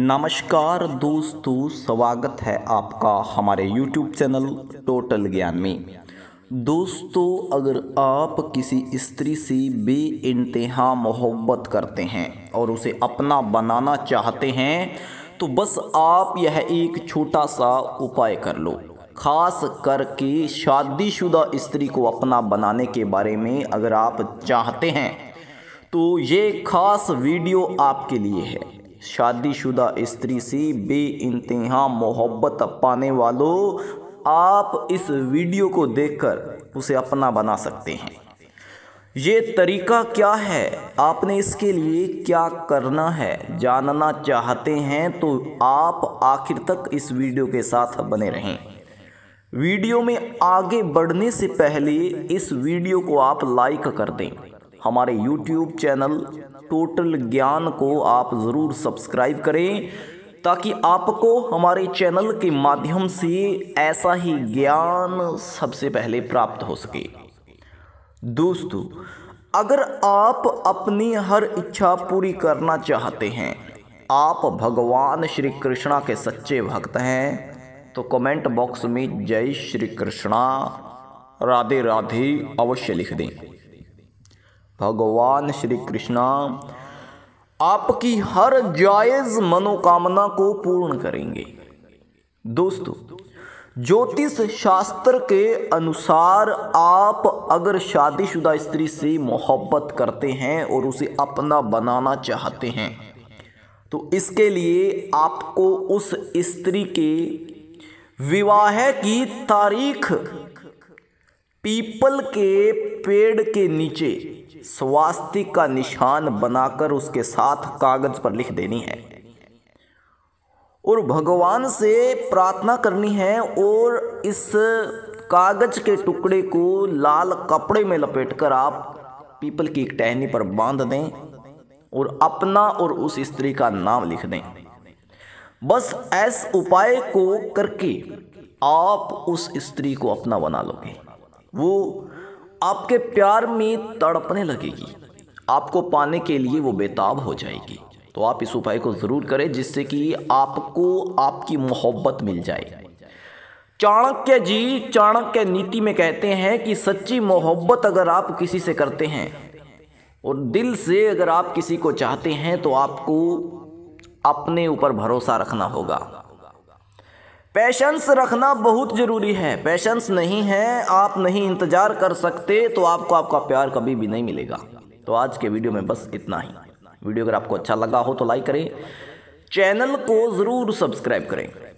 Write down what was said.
नमस्कार दोस्तों, स्वागत है आपका हमारे YouTube चैनल टोटल ज्ञान में। दोस्तों, अगर आप किसी स्त्री से बेइंतहा मोहब्बत करते हैं और उसे अपना बनाना चाहते हैं तो बस आप यह एक छोटा सा उपाय कर लो। ख़ास करके शादीशुदा स्त्री को अपना बनाने के बारे में अगर आप चाहते हैं तो ये खास वीडियो आपके लिए है। शादीशुदा स्त्री से बेइंतहा मोहब्बत पाने वालों, आप इस वीडियो को देखकर उसे अपना बना सकते हैं। ये तरीका क्या है, आपने इसके लिए क्या करना है, जानना चाहते हैं तो आप आखिर तक इस वीडियो के साथ बने रहें। वीडियो में आगे बढ़ने से पहले इस वीडियो को आप लाइक कर दें। हमारे YouTube चैनल टोटल ज्ञान को आप ज़रूर सब्सक्राइब करें ताकि आपको हमारे चैनल के माध्यम से ऐसा ही ज्ञान सबसे पहले प्राप्त हो सके। दोस्तों, अगर आप अपनी हर इच्छा पूरी करना चाहते हैं, आप भगवान श्री कृष्णा के सच्चे भक्त हैं, तो कमेंट बॉक्स में जय श्री कृष्णा, राधे राधे अवश्य लिख दें। भगवान श्री कृष्णा आपकी हर जायज़ मनोकामना को पूर्ण करेंगे। दोस्तों, ज्योतिष शास्त्र के अनुसार आप अगर शादीशुदा स्त्री से मोहब्बत करते हैं और उसे अपना बनाना चाहते हैं तो इसके लिए आपको उस स्त्री के विवाह की तारीख पीपल के पेड़ के नीचे स्वास्तिक का निशान बनाकर उसके साथ कागज पर लिख देनी है और भगवान से प्रार्थना करनी है और इस कागज के टुकड़े को लाल कपड़े में लपेटकर आप पीपल की एक टहनी पर बांध दें और अपना और उस स्त्री का नाम लिख दें। बस इस उपाय को करके आप उस स्त्री को अपना बना लोगे। वो आपके प्यार में तड़पने लगेगी, आपको पाने के लिए वो बेताब हो जाएगी। तो आप इस उपाय को ज़रूर करें जिससे कि आपको आपकी मोहब्बत मिल जाए। चाणक्य जी चाणक्य नीति में कहते हैं कि सच्ची मोहब्बत अगर आप किसी से करते हैं और दिल से अगर आप किसी को चाहते हैं तो आपको अपने ऊपर भरोसा रखना होगा। पैशेंस रखना बहुत ज़रूरी है। पैशेंस नहीं है, आप नहीं इंतज़ार कर सकते तो आपको आपका प्यार कभी भी नहीं मिलेगा। तो आज के वीडियो में बस इतना ही। वीडियो अगर आपको अच्छा लगा हो तो लाइक करें, चैनल को ज़रूर सब्सक्राइब करें।